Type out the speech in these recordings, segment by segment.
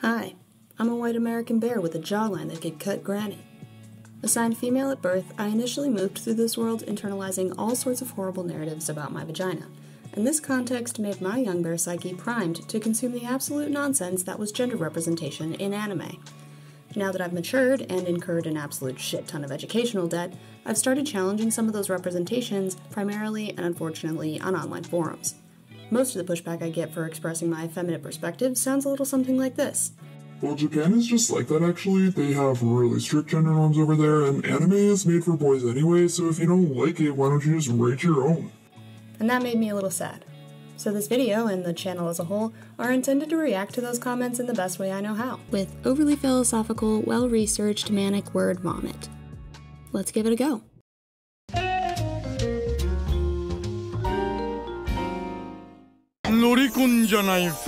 Hi, I'm a white American bear with a jawline that could cut granny. Assigned female at birth, I initially moved through this world internalizing all sorts of horrible narratives about my vagina, and this context made my young bear psyche primed to consume the absolute nonsense that was gender representation in anime. Now that I've matured and incurred an absolute shit ton of educational debt, I've started challenging some of those representations, primarily and unfortunately on online forums. Most of the pushback I get for expressing my effeminate perspective sounds a little something like this. Well, Japan is just like that actually. They have really strict gender norms over there, and anime is made for boys anyway, so if you don't like it, why don't you just write your own? And that made me a little sad. So this video, and the channel as a whole, are intended to react to those comments in the best way I know how, with overly philosophical, well-researched manic word vomit. Let's give it a go. I've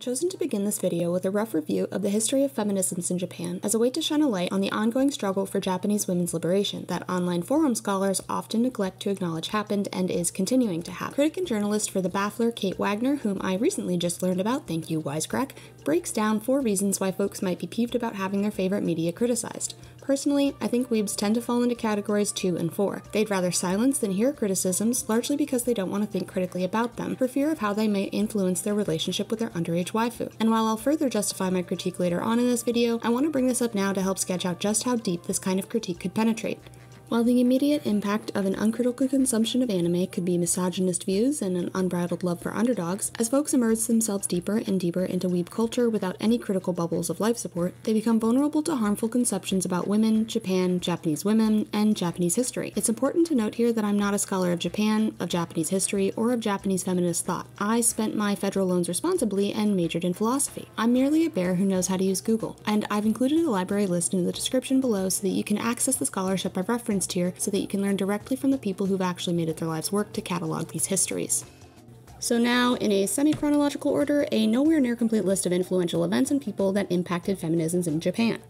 chosen to begin this video with a rough review of the history of feminisms in Japan as a way to shine a light on the ongoing struggle for Japanese women's liberation that online forum scholars often neglect to acknowledge happened and is continuing to happen. Critic and journalist for The Baffler, Kate Wagner, whom I recently just learned about, thank you, Wisecrack, breaks down 4 reasons why folks might be peeved about having their favorite media criticized. Personally, I think weebs tend to fall into categories 2 and 4. They'd rather silence than hear criticisms, largely because they don't want to think critically about them, for fear of how they may influence their relationship with their underage waifu. And while I'll further justify my critique later on in this video, I want to bring this up now to help sketch out just how deep this kind of critique could penetrate. While the immediate impact of an uncritical consumption of anime could be misogynist views and an unbridled love for underdogs, as folks immerse themselves deeper and deeper into weeb culture without any critical bubbles of life support, they become vulnerable to harmful conceptions about women, Japan, Japanese women, and Japanese history. It's important to note here that I'm not a scholar of Japan, of Japanese history, or of Japanese feminist thought. I spent my federal loans responsibly and majored in philosophy. I'm merely a bear who knows how to use Google, and I've included a library list in the description below so that you can access the scholarship I've referenced here so that you can learn directly from the people who've actually made it their life's work to catalog these histories. So now, in a semi-chronological order, a nowhere near complete list of influential events and people that impacted feminisms in Japan.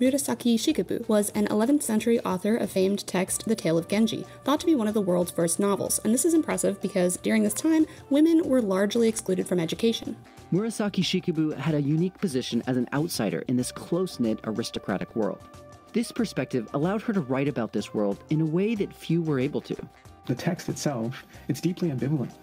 Murasaki Shikibu was an 11th century author of famed text The Tale of Genji, thought to be one of the world's first novels, and this is impressive because during this time, women were largely excluded from education. Murasaki Shikibu had a unique position as an outsider in this close-knit aristocratic world. This perspective allowed her to write about this world in a way that few were able to. The text itself, it's deeply ambivalent.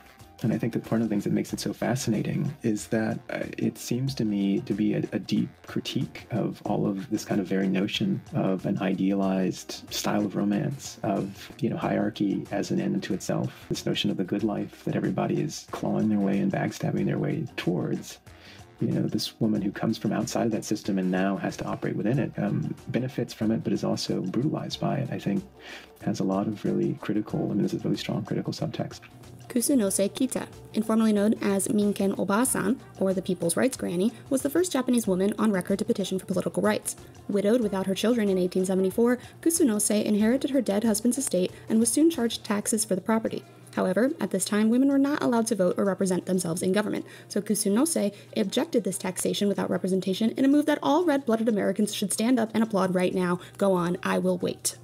And I think that part of the things that makes it so fascinating is that it seems to me to be a deep critique of all of this kind of very notion of an idealized style of romance, of, you know, hierarchy as an end unto itself, this notion of the good life that everybody is clawing their way and backstabbing their way towards. You know, this woman who comes from outside of that system and now has to operate within it, benefits from it, but is also brutalized by it, I think, has a lot of really critical, I mean, this is a really strong critical subtext. Kusunose Kita, informally known as Minken Oba-san, or the People's Rights Granny, was the first Japanese woman on record to petition for political rights. Widowed without her children in 1874, Kusunose inherited her dead husband's estate and was soon charged taxes for the property. However, at this time, women were not allowed to vote or represent themselves in government, so Kusunose objected this taxation without representation in a move that all red-blooded Americans should stand up and applaud right now. Go on, I will wait.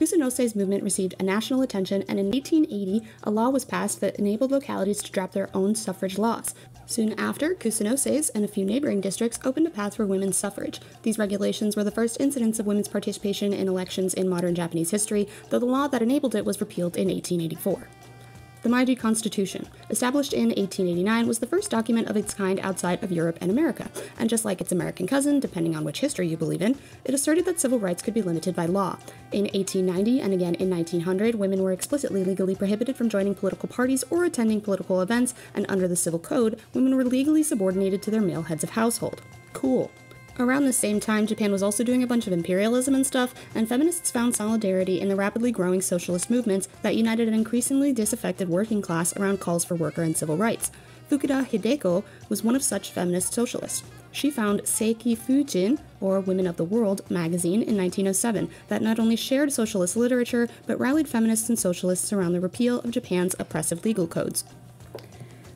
Kusunose's movement received a national attention, and in 1880, a law was passed that enabled localities to draft their own suffrage laws. Soon after, Kusunose's and a few neighboring districts opened a path for women's suffrage. These regulations were the first incidents of women's participation in elections in modern Japanese history, though the law that enabled it was repealed in 1884. The Meiji Constitution, established in 1889, was the first document of its kind outside of Europe and America, and just like its American cousin, depending on which history you believe in, it asserted that civil rights could be limited by law. In 1890 and again in 1900, women were explicitly legally prohibited from joining political parties or attending political events, and under the Civil Code, women were legally subordinated to their male heads of household. Cool. Around the same time, Japan was also doing a bunch of imperialism and stuff, and feminists found solidarity in the rapidly growing socialist movements that united an increasingly disaffected working class around calls for worker and civil rights. Fukuda Hideko was one of such feminist socialists. She found Seiki Fujin, or Women of the World, magazine in 1907 that not only shared socialist literature, but rallied feminists and socialists around the repeal of Japan's oppressive legal codes.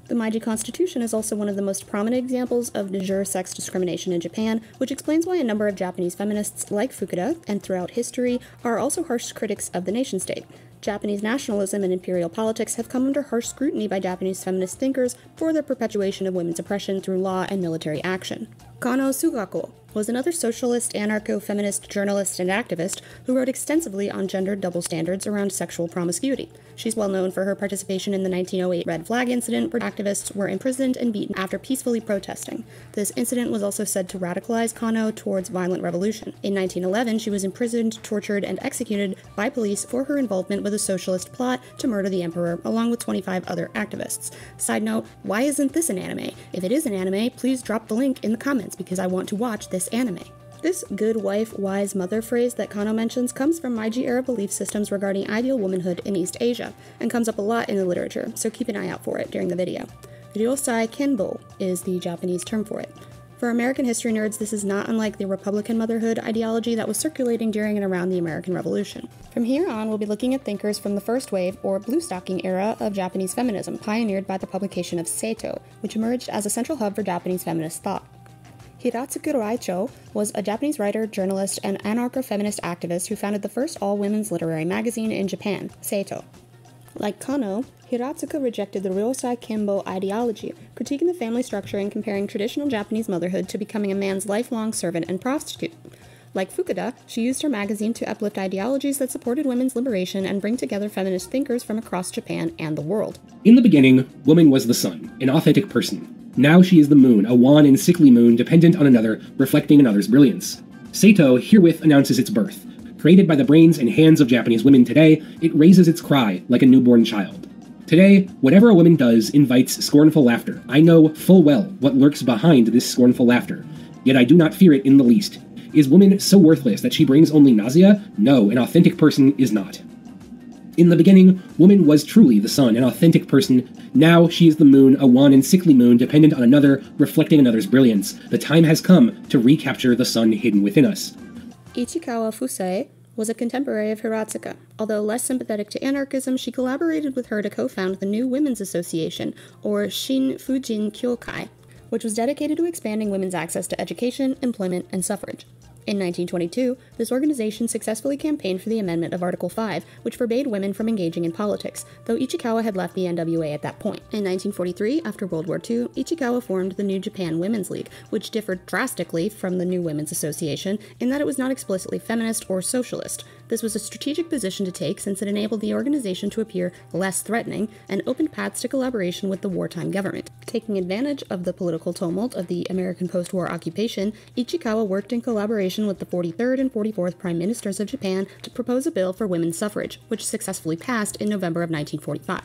The Meiji Constitution is also one of the most prominent examples of de jure sex discrimination in Japan, which explains why a number of Japanese feminists, like Fukuda, and throughout history, are also harsh critics of the nation-state. Japanese nationalism and imperial politics have come under harsh scrutiny by Japanese feminist thinkers for their perpetuation of women's oppression through law and military action. Kano Sugaku was another socialist, anarcho-feminist journalist and activist who wrote extensively on gendered double standards around sexual promiscuity. She's well known for her participation in the 1908 Red Flag Incident, where activists were imprisoned and beaten after peacefully protesting. This incident was also said to radicalize Kano towards violent revolution. In 1911, she was imprisoned, tortured, and executed by police for her involvement with a socialist plot to murder the emperor, along with 25 other activists. Side note, why isn't this an anime? If it is an anime, please drop the link in the comments because I want to watch this anime. This good wife, wise mother phrase that Kano mentions comes from Meiji-era belief systems regarding ideal womanhood in East Asia, and comes up a lot in the literature, so keep an eye out for it during the video. Ryosai Kenbo is the Japanese term for it. For American history nerds, this is not unlike the Republican motherhood ideology that was circulating during and around the American Revolution. From here on, we'll be looking at thinkers from the first wave, or blue stocking era, of Japanese feminism, pioneered by the publication of Seito, which emerged as a central hub for Japanese feminist thought. Hiratsuka Raicho was a Japanese writer, journalist, and anarcho-feminist activist who founded the first all-women's literary magazine in Japan, Seito. Like Kano, Hiratsuka rejected the Ryosai Kenbo ideology, critiquing the family structure and comparing traditional Japanese motherhood to becoming a man's lifelong servant and prostitute. Like Fukuda, she used her magazine to uplift ideologies that supported women's liberation and bring together feminist thinkers from across Japan and the world. In the beginning, woman was the sun, an authentic person. Now she is the moon, a wan and sickly moon dependent on another, reflecting another's brilliance. Seito herewith announces its birth. Created by the brains and hands of Japanese women today, it raises its cry like a newborn child. Today, whatever a woman does invites scornful laughter. I know full well what lurks behind this scornful laughter, yet I do not fear it in the least. Is woman so worthless that she brings only nausea? No, an authentic person is not. In the beginning, woman was truly the sun, an authentic person. Now she is the moon, a wan and sickly moon dependent on another, reflecting another's brilliance. The time has come to recapture the sun hidden within us. Ichikawa Fusae was a contemporary of Hiratsuka. Although less sympathetic to anarchism, she collaborated with her to co-found the new Women's Association, or Shin Fujin Kyokai, which was dedicated to expanding women's access to education, employment, and suffrage. In 1922, this organization successfully campaigned for the amendment of Article 5, which forbade women from engaging in politics, though Ichikawa had left the NWA at that point. In 1943, after World War II, Ichikawa formed the New Japan Women's League, which differed drastically from the New Women's Association in that it was not explicitly feminist or socialist. This was a strategic position to take since it enabled the organization to appear less threatening and opened paths to collaboration with the wartime government. Taking advantage of the political tumult of the American post-war occupation, Ichikawa worked in collaboration with the 43rd and 44th Prime Ministers of Japan to propose a bill for women's suffrage, which successfully passed in November of 1945.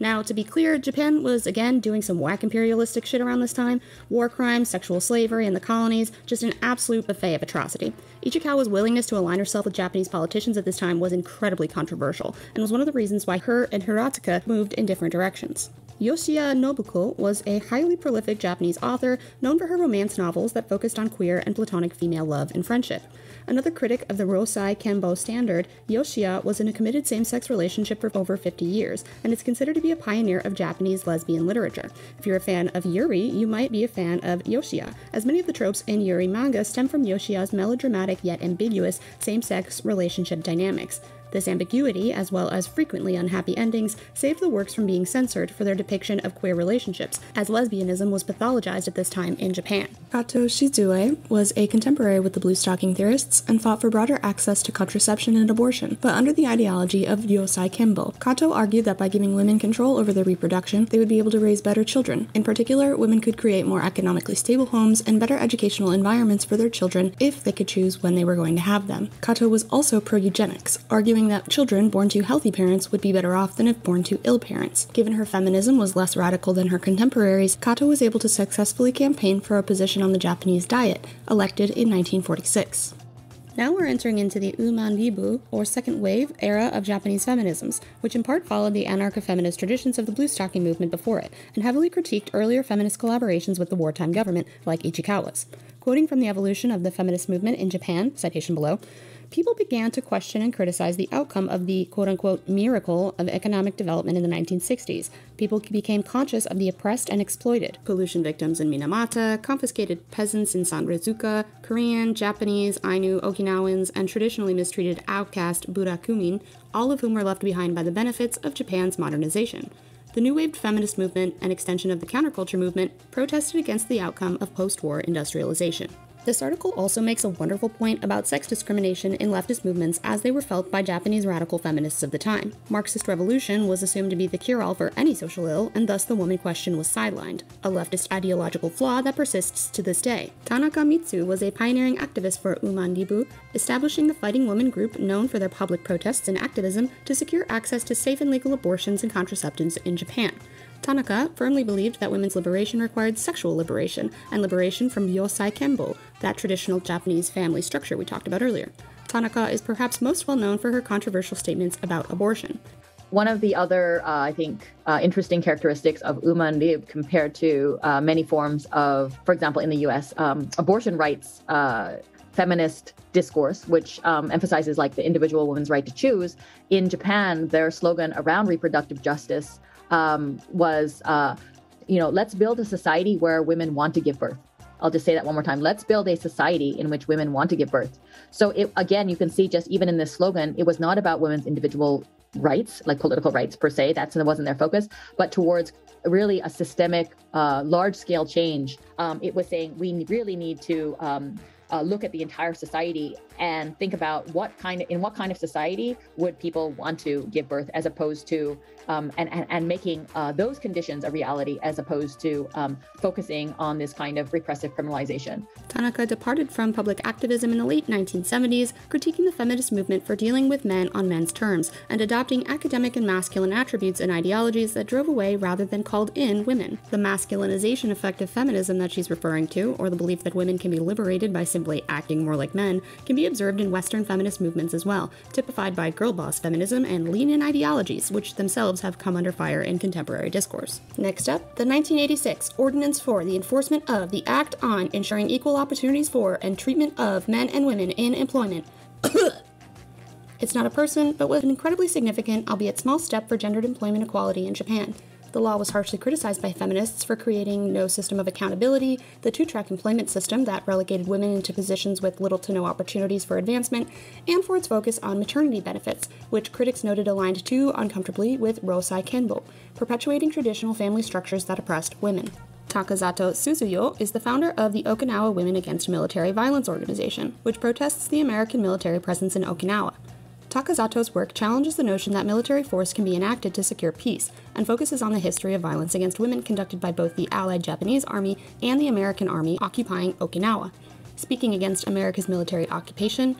Now, to be clear, Japan was again doing some whack imperialistic shit around this time. War crimes, sexual slavery in the colonies, just an absolute buffet of atrocity. Ichikawa's willingness to align herself with Japanese politicians at this time was incredibly controversial, and was one of the reasons why her and Hiratsuka moved in different directions. Yoshiya Nobuko was a highly prolific Japanese author known for her romance novels that focused on queer and platonic female love and friendship. Another critic of the Ryosai Kenbo standard, Yoshiya was in a committed same-sex relationship for over 50 years, and is considered to be a pioneer of Japanese lesbian literature. If you're a fan of Yuri, you might be a fan of Yoshiya, as many of the tropes in Yuri manga stem from Yoshiya's melodramatic yet ambiguous same-sex relationship dynamics. This ambiguity, as well as frequently unhappy endings, saved the works from being censored for their depiction of queer relationships, as lesbianism was pathologized at this time in Japan. Kato Shizue was a contemporary with the blue stocking theorists and fought for broader access to contraception and abortion, but under the ideology of Ryosai Kenbo. Kato argued that by giving women control over their reproduction, they would be able to raise better children. In particular, women could create more economically stable homes and better educational environments for their children if they could choose when they were going to have them. Kato was also pro-eugenics, arguing that children born to healthy parents would be better off than if born to ill parents. Given her feminism was less radical than her contemporaries, Kato was able to successfully campaign for a position on the Japanese Diet, elected in 1946. Now we're entering into the Uman Vibu, or second wave, era of Japanese feminisms, which in part followed the anarcho-feminist traditions of the blue stocking movement before it, and heavily critiqued earlier feminist collaborations with the wartime government, like Ichikawa's. Quoting from The Evolution of the Feminist Movement in Japan, citation below, people began to question and criticize the outcome of the quote-unquote miracle of economic development in the 1960s. People became conscious of the oppressed and exploited. Pollution victims in Minamata, confiscated peasants in Sanrezuka, Korean, Japanese, Ainu, Okinawans, and traditionally mistreated outcast Burakumin, all of whom were left behind by the benefits of Japan's modernization. The New Wave feminist movement, an extension of the counterculture movement, protested against the outcome of post-war industrialization. This article also makes a wonderful point about sex discrimination in leftist movements as they were felt by Japanese radical feminists of the time. Marxist revolution was assumed to be the cure-all for any social ill, and thus the woman question was sidelined, a leftist ideological flaw that persists to this day. Tanaka Mitsu was a pioneering activist for Uman Vibu, establishing the fighting women group known for their public protests and activism to secure access to safe and legal abortions and contraceptives in Japan. Tanaka firmly believed that women's liberation required sexual liberation, and liberation from Ryosai Kenbo, that traditional Japanese family structure we talked about earlier. Tanaka is perhaps most well known for her controversial statements about abortion. One of the other, interesting characteristics of Uman Vibu compared to many forms of, for example, in the U.S., abortion rights feminist discourse, which emphasizes like the individual woman's right to choose. In Japan, their slogan around reproductive justice was, let's build a society where women want to give birth. I'll just say that one more time. Let's build a society in which women want to give birth. So again, you can see just even in this slogan, it was not about women's individual rights, like political rights per se, that wasn't their focus, but towards really a systemic, large-scale change. It was saying we really need to look at the entire society and think about in what kind of society would people want to give birth, as opposed to and making those conditions a reality, as opposed to focusing on this kind of repressive criminalization. Tanaka departed from public activism in the late 1970s, critiquing the feminist movement for dealing with men on men's terms and adopting academic and masculine attributes and ideologies that drove away rather than called in women. The masculinization effect of feminism that she's referring to, or the belief that women can be liberated by simply acting more like men, can be observed in Western feminist movements as well, typified by girl boss feminism and lean-in ideologies, which themselves have come under fire in contemporary discourse. Next up, the 1986 Ordinance for the Enforcement of the Act on Ensuring Equal Opportunities for and Treatment of Men and Women in Employment. It's not a person, but was an incredibly significant, albeit small, step for gendered employment equality in Japan. The law was harshly criticized by feminists for creating no system of accountability, the two-track employment system that relegated women into positions with little to no opportunities for advancement, and for its focus on maternity benefits, which critics noted aligned too uncomfortably with Ryosai Kenbo, perpetuating traditional family structures that oppressed women. Takazato Suzuyo is the founder of the Okinawa Women Against Military Violence organization, which protests the American military presence in Okinawa. Takazato's work challenges the notion that military force can be enacted to secure peace, and focuses on the history of violence against women conducted by both the Allied Japanese Army and the American Army occupying Okinawa. Speaking against America's military occupation,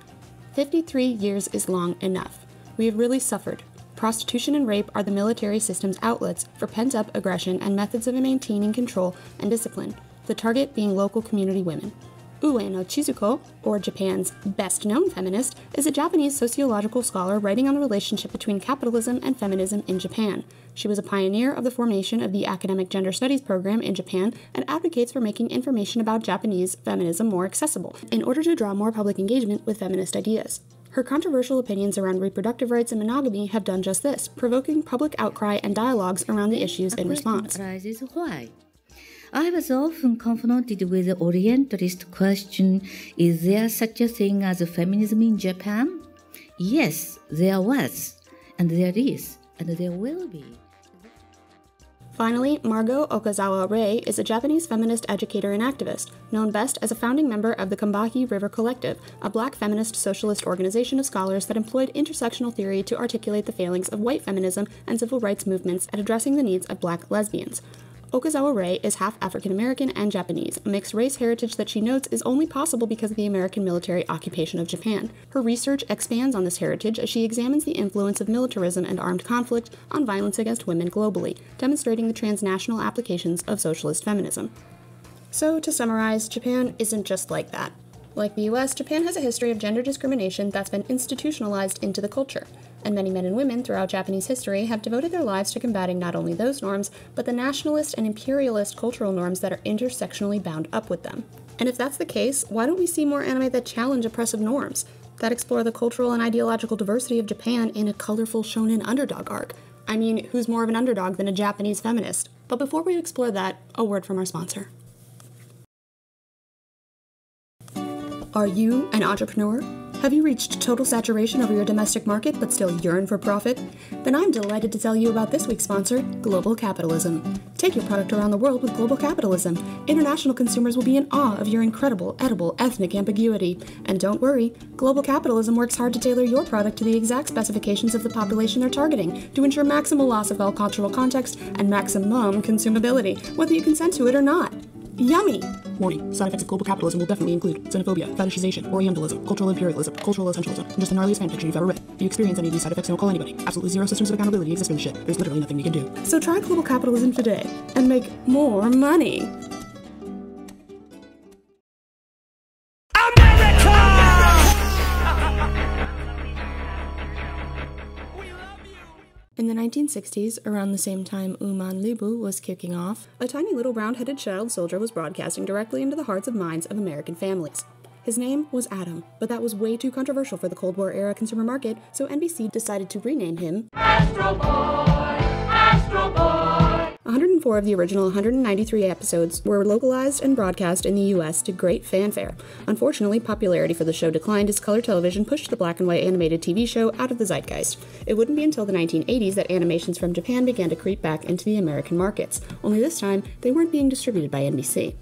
53 years is long enough. We have really suffered. Prostitution and rape are the military system's outlets for pent-up aggression and methods of maintaining control and discipline, the target being local community women. Ueno Chizuko, or Japan's best-known feminist, is a Japanese sociological scholar writing on the relationship between capitalism and feminism in Japan. She was a pioneer of the formation of the Academic Gender Studies program in Japan and advocates for making information about Japanese feminism more accessible in order to draw more public engagement with feminist ideas. Her controversial opinions around reproductive rights and monogamy have done just this, provoking public outcry and dialogues around the issues in response. I was often confronted with the Orientalist question, is there such a thing as feminism in Japan? Yes, there was, and there is, and there will be. Finally, Margot Okazawa-Rey is a Japanese feminist educator and activist, known best as a founding member of the Combahee River Collective, a black feminist socialist organization of scholars that employed intersectional theory to articulate the failings of white feminism and civil rights movements at addressing the needs of black lesbians. Okazawa-Rey is half African-American and Japanese, a mixed-race heritage that she notes is only possible because of the American military occupation of Japan. Her research expands on this heritage as she examines the influence of militarism and armed conflict on violence against women globally, demonstrating the transnational applications of socialist feminism. So, to summarize, Japan isn't just like that. Like the US, Japan has a history of gender discrimination that's been institutionalized into the culture, and many men and women throughout Japanese history have devoted their lives to combating not only those norms, but the nationalist and imperialist cultural norms that are intersectionally bound up with them. And if that's the case, why don't we see more anime that challenge oppressive norms, that explore the cultural and ideological diversity of Japan in a colorful shonen underdog arc? I mean, who's more of an underdog than a Japanese feminist? But before we explore that, a word from our sponsor. Are you an entrepreneur? Have you reached total saturation over your domestic market but still yearn for profit? Then I'm delighted to tell you about this week's sponsor, Global Capitalism. Take your product around the world with Global Capitalism. International consumers will be in awe of your incredible, edible, ethnic ambiguity. And don't worry, Global Capitalism works hard to tailor your product to the exact specifications of the population they're targeting to ensure maximal loss of all cultural context and maximum consumability, whether you consent to it or not. Yummy! Warning, side effects of global capitalism will definitely include xenophobia, fetishization, Orientalism, cultural imperialism, cultural essentialism, and just the gnarliest fanfiction you've ever read. If you experience any of these side effects, don't call anybody. Absolutely zero systems of accountability exist for this shit. There's literally nothing you can do. So try global capitalism today, and make more money! In the 1960s, around the same time Uman Vibu was kicking off, a tiny little round-headed child soldier was broadcasting directly into the hearts and minds of American families. His name was Adam, but that was way too controversial for the Cold War-era consumer market, so NBC decided to rename him Astro Boy! Astro Boy! 104 of the original 193 episodes were localized and broadcast in the US to great fanfare. Unfortunately, popularity for the show declined as color television pushed the black and white animated TV show out of the zeitgeist. It wouldn't be until the 1980s that animations from Japan began to creep back into the American markets, only this time they weren't being distributed by NBC.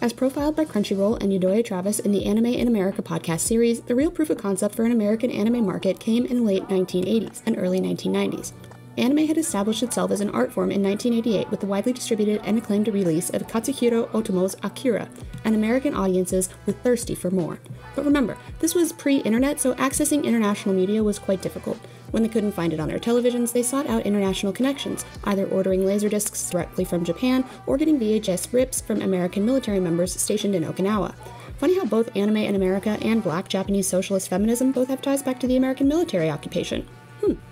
As profiled by Crunchyroll and Yedoye Travis in the Anime in America podcast series, the real proof of concept for an American anime market came in the late 1980s and early 1990s. Anime had established itself as an art form in 1988 with the widely distributed and acclaimed release of Katsuhiro Otomo's Akira, and American audiences were thirsty for more. But remember, this was pre-internet, so accessing international media was quite difficult. When they couldn't find it on their televisions, they sought out international connections, either ordering laserdiscs directly from Japan or getting VHS rips from American military members stationed in Okinawa. Funny how both Anime in America and Black Japanese Socialist Feminism both have ties back to the American military occupation.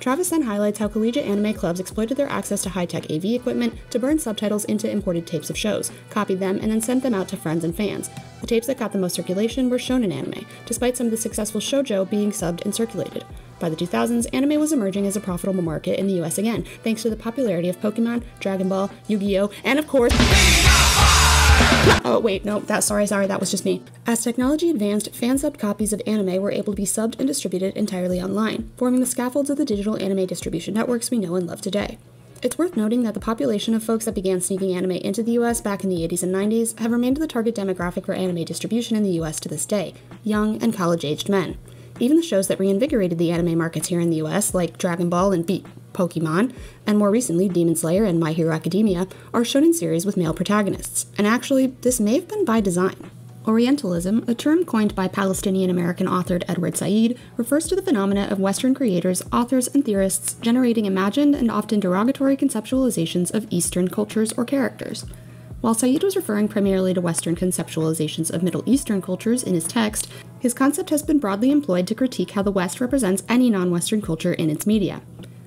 Travis then highlights how collegiate anime clubs exploited their access to high-tech AV equipment to burn subtitles into imported tapes of shows, copied them, and then sent them out to friends and fans. The tapes that got the most circulation were shonen anime, despite some of the successful shoujo being subbed and circulated. By the 2000s, anime was emerging as a profitable market in the US again, thanks to the popularity of Pokemon, Dragon Ball, Yu-Gi-Oh, and of course— that was just me. As technology advanced, fan-subbed copies of anime were able to be subbed and distributed entirely online, forming the scaffolds of the digital anime distribution networks we know and love today. It's worth noting that the population of folks that began sneaking anime into the US back in the 80s and 90s have remained the target demographic for anime distribution in the US to this day, young and college-aged men. Even the shows that reinvigorated the anime markets here in the US, like Dragon Ball and Pokemon, and more recently Demon Slayer and My Hero Academia, are shonen series with male protagonists. And actually, this may have been by design. Orientalism, a term coined by Palestinian-American author Edward Said, refers to the phenomena of Western creators, authors, and theorists generating imagined and often derogatory conceptualizations of Eastern cultures or characters. While Said was referring primarily to Western conceptualizations of Middle Eastern cultures in his text, his concept has been broadly employed to critique how the West represents any non-Western culture in its media.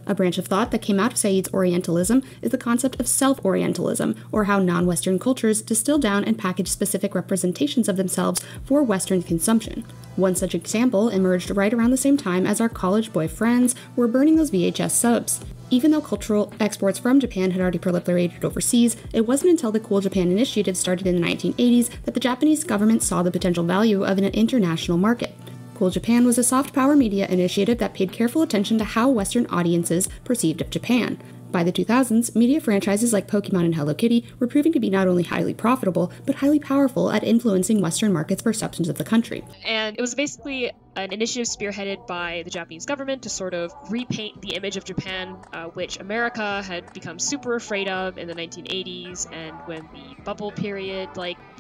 A branch of thought that came out of Said's Orientalism is the concept of self-Orientalism, or how non-Western cultures distill down and package specific representations of themselves for Western consumption. One such example emerged right around the same time as our college boy friends were burning those VHS subs. Even though cultural exports from Japan had already proliferated overseas, it wasn't until the Cool Japan initiative started in the 1980s that the Japanese government saw the potential value of an international market. Cool Japan was a soft power media initiative that paid careful attention to how Western audiences perceived of Japan. By the 2000s, media franchises like Pokemon and Hello Kitty were proving to be not only highly profitable, but highly powerful at influencing Western markets' perceptions of the country. And it was basically an initiative spearheaded by the Japanese government to sort of repaint the image of Japan, which America had become super afraid of in the 1980s, and when the bubble period,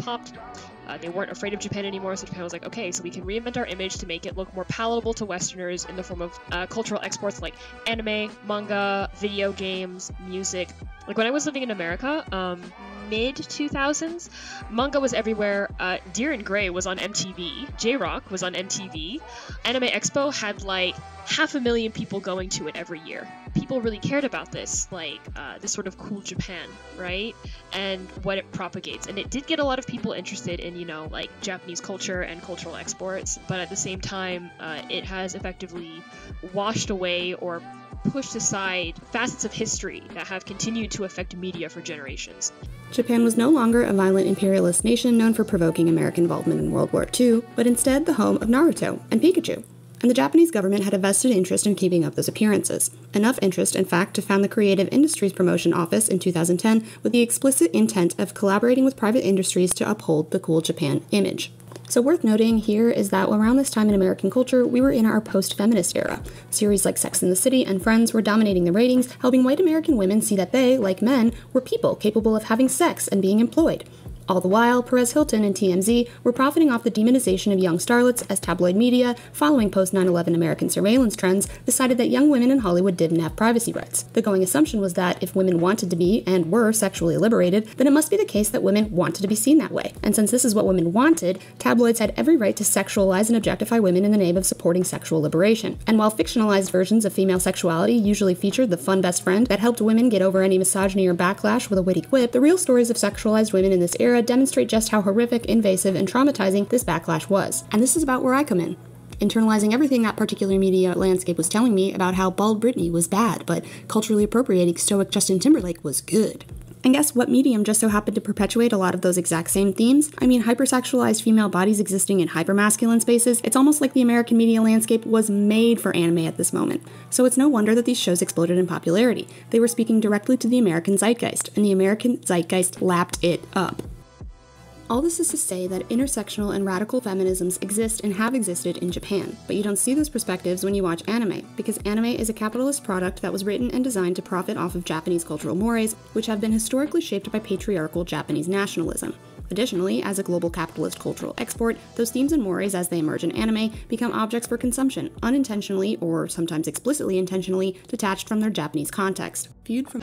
popped, they weren't afraid of Japan anymore, so Japan was like, okay, so we can reinvent our image to make it look more palatable to Westerners in the form of cultural exports like anime, manga, video games, music. When I was living in America, mid-2000s. Manga was everywhere. Deer in Grey was on MTV. J-Rock was on MTV. Anime Expo had like 500,000 people going to it every year. People really cared about this, like this sort of Cool Japan, right? And what it propagates. And it did get a lot of people interested in, you know, like Japanese culture and cultural exports. But at the same time, it has effectively washed away or pushed aside facets of history that have continued to affect media for generations. Japan was no longer a violent imperialist nation known for provoking American involvement in World War II, but instead the home of Naruto and Pikachu. And the Japanese government had a vested interest in keeping up those appearances. Enough interest, in fact, to found the Creative Industries Promotion Office in 2010 with the explicit intent of collaborating with private industries to uphold the Cool Japan image. So worth noting here is that around this time in American culture, we were in our post-feminist era. Series like Sex and the City and Friends were dominating the ratings, helping white American women see that they, like men, were people capable of having sex and being employed. All the while, Perez Hilton and TMZ were profiting off the demonization of young starlets as tabloid media, following post-9/11 American surveillance trends, decided that young women in Hollywood didn't have privacy rights. The going assumption was that if women wanted to be, and were, sexually liberated, then it must be the case that women wanted to be seen that way. And since this is what women wanted, tabloids had every right to sexualize and objectify women in the name of supporting sexual liberation. And while fictionalized versions of female sexuality usually featured the fun best friend that helped women get over any misogyny or backlash with a witty quip, the real stories of sexualized women in this era demonstrate just how horrific, invasive, and traumatizing this backlash was. And this is about where I come in, internalizing everything that particular media landscape was telling me about how bald Britney was bad, but culturally appropriating stoic Justin Timberlake was good. And guess what medium just so happened to perpetuate a lot of those exact same themes? I mean, hypersexualized female bodies existing in hypermasculine spaces, it's almost like the American media landscape was made for anime at this moment. So it's no wonder that these shows exploded in popularity. They were speaking directly to the American zeitgeist, and the American zeitgeist lapped it up. All this is to say that intersectional and radical feminisms exist and have existed in Japan, but you don't see those perspectives when you watch anime, because anime is a capitalist product that was written and designed to profit off of Japanese cultural mores, which have been historically shaped by patriarchal Japanese nationalism. Additionally, as a global capitalist cultural export, those themes and mores as they emerge in anime become objects for consumption, unintentionally, or sometimes explicitly intentionally, detached from their Japanese context. Viewed from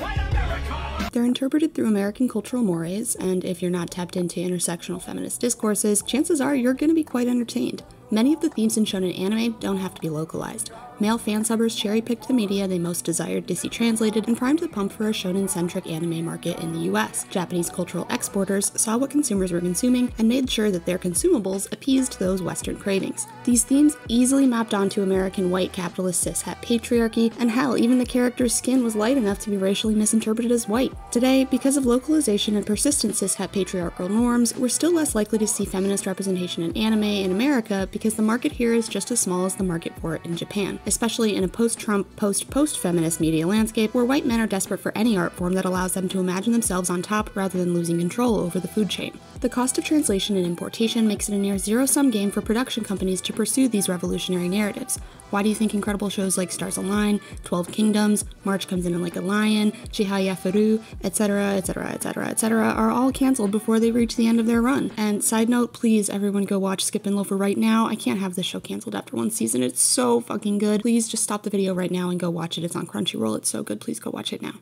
They're interpreted through American cultural mores, and if you're not tapped into intersectional feminist discourses, chances are you're going to be quite entertained. Many of the themes in shonen anime don't have to be localized. Male fansubbers cherry-picked the media they most desired to see translated and primed the pump for a shonen-centric anime market in the US. Japanese cultural exporters saw what consumers were consuming and made sure that their consumables appeased those Western cravings. These themes easily mapped onto American white capitalist cishet patriarchy, and hell, even the character's skin was light enough to be racially misinterpreted as white. Today, because of localization and persistent cishet patriarchal norms, we're still less likely to see feminist representation in anime in America because the market here is just as small as the market for it in Japan, especially in a post-Trump, post-feminist media landscape where white men are desperate for any art form that allows them to imagine themselves on top rather than losing control over the food chain. The cost of translation and importation makes it a near zero-sum game for production companies to pursue these revolutionary narratives. Why do you think incredible shows like Stars Align, 12 Kingdoms, March Comes In Like a Lion, Chihaya Furu, etc., etc., etc., etc., are all canceled before they reach the end of their run? And side note, please everyone go watch Skip and Loafer right now. I can't have this show canceled after one season. It's so fucking good. Please just stop the video right now and go watch it. It's on Crunchyroll. It's so good. Please go watch it now.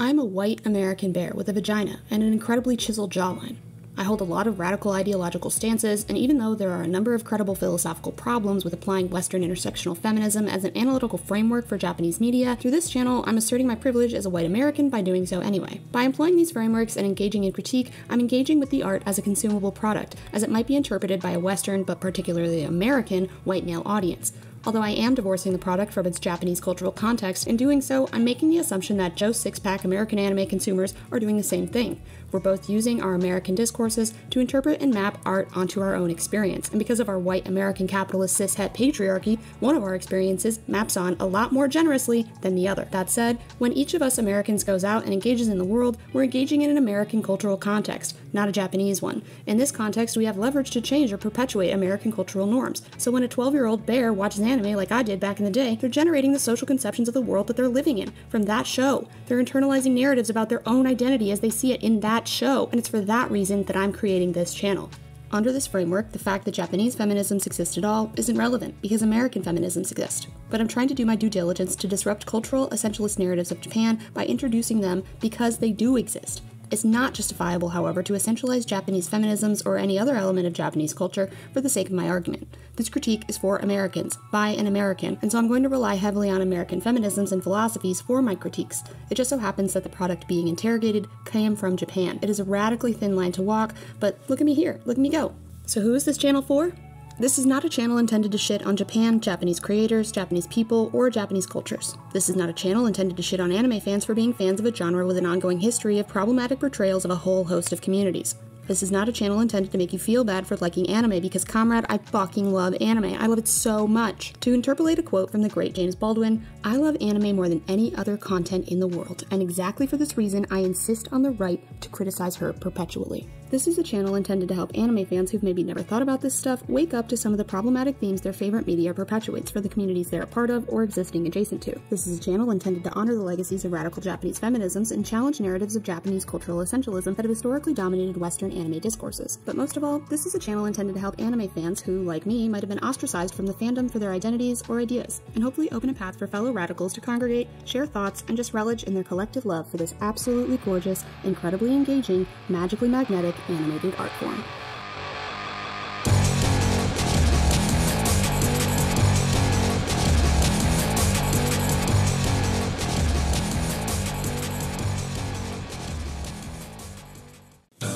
I'm a white American bear with a vagina and an incredibly chiseled jawline. I hold a lot of radical ideological stances, and even though there are a number of credible philosophical problems with applying Western intersectional feminism as an analytical framework for Japanese media, through this channel, I'm asserting my privilege as a white American by doing so anyway. By employing these frameworks and engaging in critique, I'm engaging with the art as a consumable product, as it might be interpreted by a Western, but particularly American, white male audience. Although I am divorcing the product from its Japanese cultural context, in doing so, I'm making the assumption that Joe Sixpack American anime consumers are doing the same thing. We're both using our American discourses to interpret and map art onto our own experience, and because of our white American capitalist cishet patriarchy, one of our experiences maps on a lot more generously than the other. That said, when each of us Americans goes out and engages in the world, we're engaging in an American cultural context, not a Japanese one. In this context, we have leverage to change or perpetuate American cultural norms, so when a 12-year-old bear watches anime like I did back in the day, they're generating the social conceptions of the world that they're living in from that show. They're internalizing narratives about their own identity as they see it in that show, and it's for that reason that I'm creating this channel. Under this framework, the fact that Japanese feminisms exist at all isn't relevant because American feminisms exist, but I'm trying to do my due diligence to disrupt cultural essentialist narratives of Japan by introducing them because they do exist. It's not justifiable, however, to essentialize Japanese feminisms or any other element of Japanese culture for the sake of my argument. This critique is for Americans, by an American, and so I'm going to rely heavily on American feminisms and philosophies for my critiques. It just so happens that the product being interrogated came from Japan. It is a radically thin line to walk, but look at me here, look at me go. So who is this channel for? This is not a channel intended to shit on Japan, Japanese creators, Japanese people, or Japanese cultures. This is not a channel intended to shit on anime fans for being fans of a genre with an ongoing history of problematic portrayals of a whole host of communities. This is not a channel intended to make you feel bad for liking anime because, comrade, I fucking love anime. I love it so much. To interpolate a quote from the great James Baldwin, I love anime more than any other content in the world, and exactly for this reason, I insist on the right to criticize her perpetually. This is a channel intended to help anime fans who've maybe never thought about this stuff wake up to some of the problematic themes their favorite media perpetuates for the communities they're a part of or existing adjacent to. This is a channel intended to honor the legacies of radical Japanese feminisms and challenge narratives of Japanese cultural essentialism that have historically dominated Western anime discourses. But most of all, this is a channel intended to help anime fans who, like me, might have been ostracized from the fandom for their identities or ideas, and hopefully open a path for fellow radicals to congregate, share thoughts, and just relish in their collective love for this absolutely gorgeous, incredibly engaging, magically magnetic, animated art form.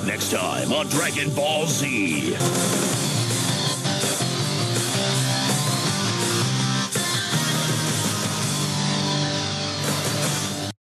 Next time on Dragon Ball Z.